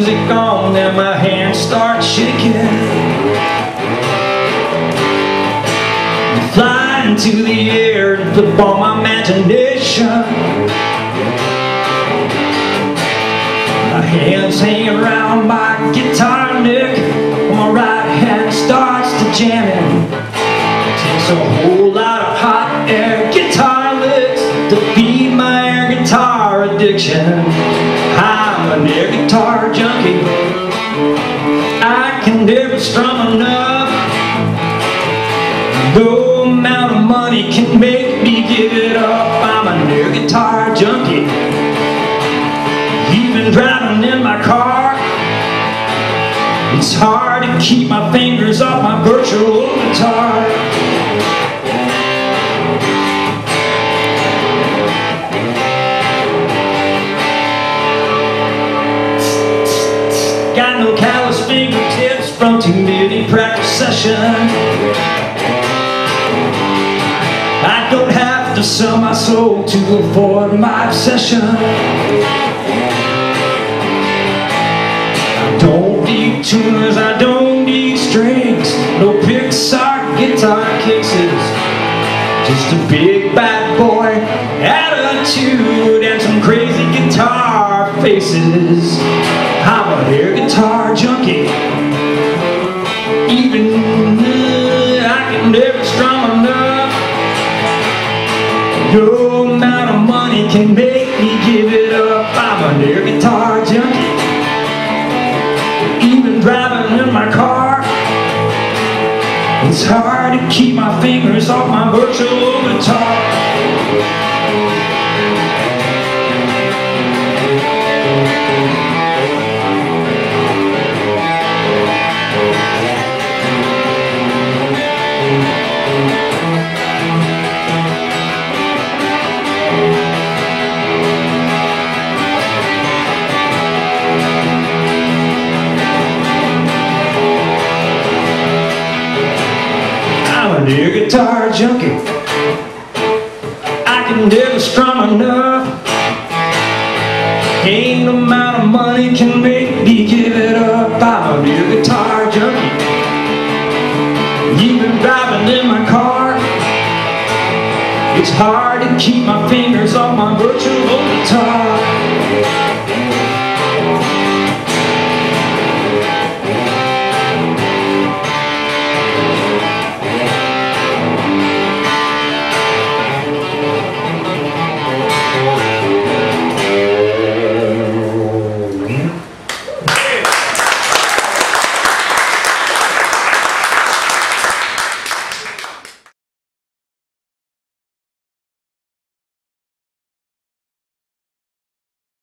music on and my hands start shaking. I fly into the air and flip on my imagination. My hands hang around my guitar neck, my right hand starts to jamming. It takes a whole lot of hot air guitar licks to feed my air guitar addiction. I'm an air guitar junkie. I can never strum enough. No amount of money can make me give it up. I'm an air guitar junkie. Even driving in my car, it's hard to keep my fingers off my virtual guitar. Got no callous fingertips from too many practice sessions. I don't have to sell my soul to afford my obsession. I don't need tuners, I don't need strings, no Pixar guitar cases, just a big bad boy attitude and some crazy guitar faces. I'm an air guitar junkie. Even I can never strum enough. No amount of money can make me give it up. I'm an air guitar junkie. Even driving in my car, it's hard to keep my fingers off my virtual guitar. I'm an air guitar junkie. I can never strum enough. Ain't no amount of money can make me give it up. I'm an air guitar junkie. Even driving in my car, it's hard to keep my fingers off my virtual guitar.